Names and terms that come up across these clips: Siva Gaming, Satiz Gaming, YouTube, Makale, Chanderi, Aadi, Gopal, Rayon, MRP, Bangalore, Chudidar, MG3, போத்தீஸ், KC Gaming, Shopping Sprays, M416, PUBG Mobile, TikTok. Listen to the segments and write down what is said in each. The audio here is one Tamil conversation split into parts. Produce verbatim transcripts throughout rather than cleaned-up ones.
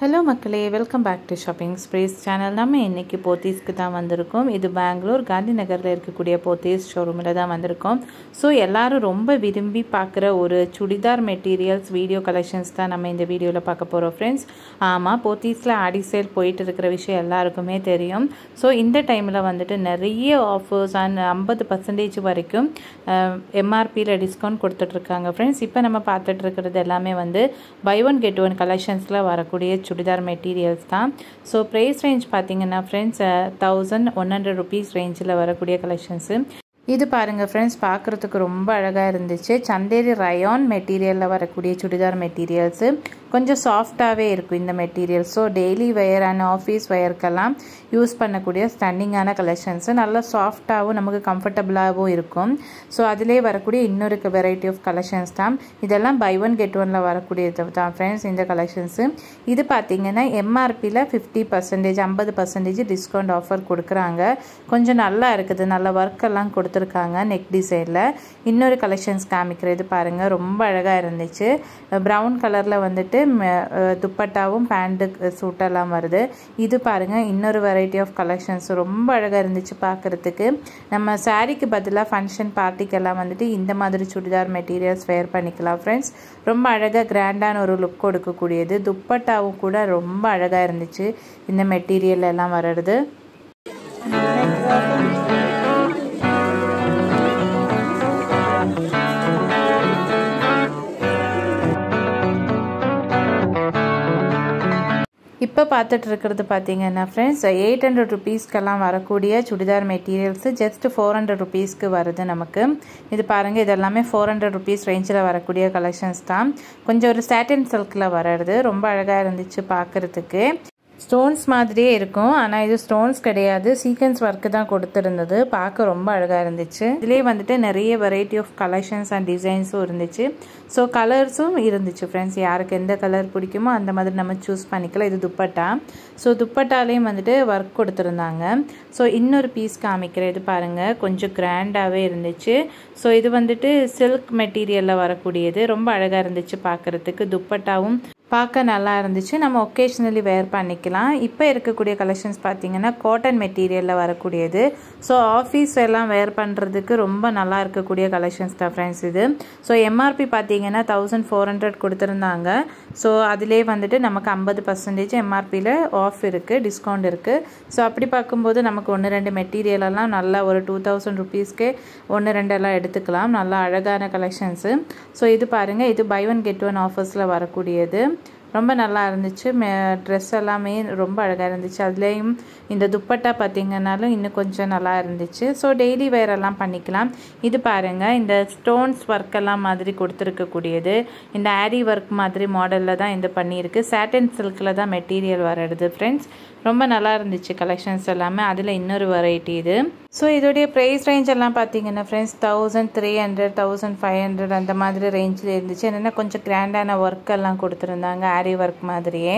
Hello Makale, welcome back to Shopping Sprays channel. நம்ம இன்னைக்கு போத்தீஸ்க்கு தான் வந்திருக்கோம். இது பெங்களூர் காந்திநகர்ல இருக்கக்கூடிய போத்தீஸ் ஷோரூம்ல தான் வந்திருக்கோம். சோ எல்லாரும் ரொம்ப விரும்பி பார்க்குற ஒரு சுடிதார் மெட்டீரியல்ஸ் வீடியோ கலெக்ஷன்ஸ் தான் நம்ம இந்த வீடியோல பார்க்க போறோம் फ्रेंड्स. ஆமா போத்தீஸ்ல ஆடி சேல் போயிட்டு இருக்கிற விஷயம் எல்லாருக்குமே தெரியும். சோ இந்த டைம்ல வந்துட்டு நிறைய ஆஃபர்ஸ் and fifty percent வரைக்கும் M R P ல டிஸ்கவுண்ட் கொடுத்துட்டு இருக்காங்க फ्रेंड्स. இப்போ நம்ம பார்த்துட்டு இருக்கிறது எல்லாமே வந்து buy one get one கலெக்ஷன்ஸ்ல வரக்கூடிய Chudidar materials tha. So price range pathina friends uh, eleven hundred rupees range la varakudiya collections idu parunga friends paakuradhukku romba alaga irundichu Chanderi rayon material la varakudiya Chudidar materials konja soft ave irukku inda material so daily wear and office wear kala use pannakudiya stunning ana collections nalla soft avum namakku comfortable avum irukum so adile varakudiya innoru variety of collections tha idella buy one get one la varakudiya tha friends inda collections idu pathina M R P la fifty percent fifty percent discount offer kodukranga konja nalla irukudhu nalla work alla கொடுத்திருக்காங்க neck design ல இன்னொரு collections காமிக்கிறது பாருங்க ரொம்ப அழகா இருந்துச்சு brown கலர்ல வந்துட்டு துப்பட்டாவும் pant suit எல்லாம் வருது இது பாருங்க இன்னொரு variety of collections ரொம்ப அழகா இருந்துச்சு பாக்குறதுக்கு நம்ம சாரிக்கு பதிலா ஃபங்க்ஷன் பார்ட்டிக்கு எல்லாம் வந்துட்டு இந்த மாதிரி சுடிதார் materials wear பண்ணிக்கலாம் फ्रेंड्स ரொம்ப அழகா கிராண்டான ஒரு லுக் கொடுக்க கூடியது துப்பட்டாவும் கூட ரொம்ப அழகா இருந்துச்சு இந்த material எல்லாம் வரது இப்ப பாத்துட்டு இருக்குறது பாத்தீங்கன்னா फ्रेंड्स eight hundred rupees கெல்லாம் வரக்கூடிய churidar materials just four hundred rupees க்கு வருது நமக்கு இது பாருங்க இதெல்லாம் four hundred rupees ரேஞ்சில வரக்கூடிய கலெக்ஷன்ஸ் தான் கொஞ்சம் ஒரு satin silkல வரது ரொம்ப அழகா இருந்துச்சு பாக்குறதுக்கு stones மாதிரியே இருக்கும் ஆனா இது stones கிடையாது sequence work தான் கொடுத்திருந்தது பார்க்க ரொம்ப அழகா இருந்துச்சு இதுலயே வந்துட்டு நிறைய variety of collections and designs இருந்துச்சு சோ கலர்ஸும் இருந்துச்சு फ्रेंड्स யாருக்கு எந்த கலர் பிடிக்குமோ அந்த மாதிரி நம்ம चूஸ் பண்ணிக்கலாம் இது दुपट्टा சோ दुपट्टाலயும் வந்துட்டு work கொடுத்திருந்தாங்க சோ இன்னொரு பீஸ் காமிக்கிறேன் இது பாருங்க கொஞ்சம் கிராண்டாவே இருந்துச்சு சோ இது வந்துட்டு silk materialல வரக்கூடியது ரொம்ப அழகா இருந்துச்சு பார்க்கிறதுக்கு दुपट्टाவும் பாக்க நல்லா இருந்துச்சு நம்ம occasionally wear பண்ணிக்கலாம் இப்போ இருக்கக்கூடிய collections பாத்தீங்கன்னா cotton materialல வரக்கூடியது சோ ஆபீஸ் எல்லாம் wear பண்றதுக்கு ரொம்ப நல்லா இருக்கக்கூடிய collections தான் फ्रेंड्स இது சோ M R P பாத்தீங்கன்னா fourteen hundred கொடுத்திருந்தாங்க சோ அதிலே வந்துட்டு நமக்கு fifty percent M R P ல ஆஃப் இருக்கு டிஸ்கவுண்ட் இருக்கு சோ அப்படி பாக்கும்போது நமக்கு ஒன்னு ரெண்டு material எல்லாம் நல்ல ஒரு two thousand rupees க்கு ஒன்னு ரெண்டு எல்லாம் எடுத்துக்கலாம் நல்ல அழகான collections சோ இது பாருங்க இது buy one get one ஆஃபர்ஸ்ல வரக்கூடியது ரொம்ப நல்லா இருந்துச்சு Dress எல்லாமே ரொம்ப அழகா இருந்துச்சு அதுலயும் இந்த துப்பட்டா பாத்தீங்கன்னாலும் இன்னும் கொஞ்சம் நல்லா இருந்துச்சு சோ டெய்லி wear எல்லாம் பண்ணிக்கலாம் இது பாருங்க இந்த ஸ்டோன்ஸ் வர்க் எல்லாம் மாதிரி கொடுத்திருக்க கூடியது இந்த ஆரி வர்க் மாதிரி மாடல்ல தான் இந்த பண்ணிருக்கு satin silkல தான் மெட்டீரியல் வரது friends ரொம்ப நல்லா இருந்துச்சு கலெக்ஷன்ஸ் எல்லாமே அதுல இன்னொரு variety இது சோ இதோட price range எல்லாம் பாத்தீங்கன்னா friends thirteen hundred fifteen hundred அந்த மாதிரி ரேஞ்ச்ல இருந்துச்சு என்னன்னா கொஞ்சம் கிராண்டான வர்க் எல்லாம் கொடுத்திருந்தாங்க ஆரி வர்க் மாதிரியே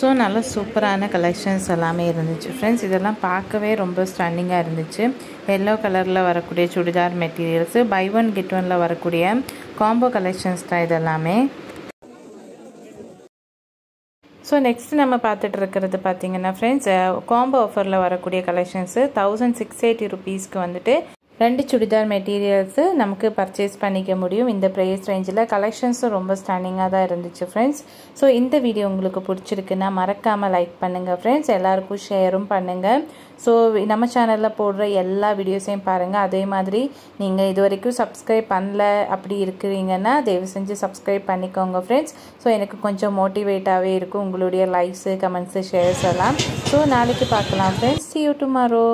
So, நல்ல சூப்பரான கலெக்ஷன்ஸ் எல்லாமே இருந்துச்சு फ्रेंड्स இதெல்லாம் பார்க்கவே ரொம்ப ஸ்டன்னிங்கா இருந்துச்சு yellow கலர்ல வரக்கூடிய churidar materials buy one get one ல வரக்கூடிய காம்போ கலெக்ஷன்ஸ் தான் இதெல்லாம் So next நம்ம பார்த்துட்டு இருக்குது பாத்தீங்கன்னா फ्रेंड्स காம்போ ஆஃபர்ல வரக்கூடிய கலெக்ஷன்ஸ் sixteen eighty rupees க்கு வந்துட்டு ரெண்டு சுடிதார் மெட்டீரியல்ஸ் நமக்கு பர்சேஸ் பண்ணிக்க முடியும் இந்த பிரைஸ் ரேஞ்சில கலெக்ஷன்ஸ் ரொம்ப ஸ்டன்னிங்கா தான் இருந்துச்சு फ्रेंड्स சோ இந்த வீடியோ உங்களுக்கு பிடிச்சிருக்குனா மறக்காம லைக் பண்ணுங்க फ्रेंड्स எல்லாருக்கும் ஷேரும் பண்ணுங்க சோ நம்ம சேனல்ல போடுற எல்லா வீடியோஸையும் பாருங்க அதே மாதிரி நீங்க இதுவரைக்கும் சப்ஸ்கிரைப் பண்ணல அப்படி இருக்கீங்கன்னா தயவு செஞ்சு சப்ஸ்கிரைப் பண்ணிக்கோங்க फ्रेंड्स சோ எனக்கு கொஞ்சம் மோட்டிவேட்டாவே இருக்கும் உங்களுடைய லைக்ஸ் கமெண்ட்ஸ் ஷேர்ஸ் எல்லாம் சோ நாளைக்கு பார்க்கலாம் फ्रेंड्स see you tomorrow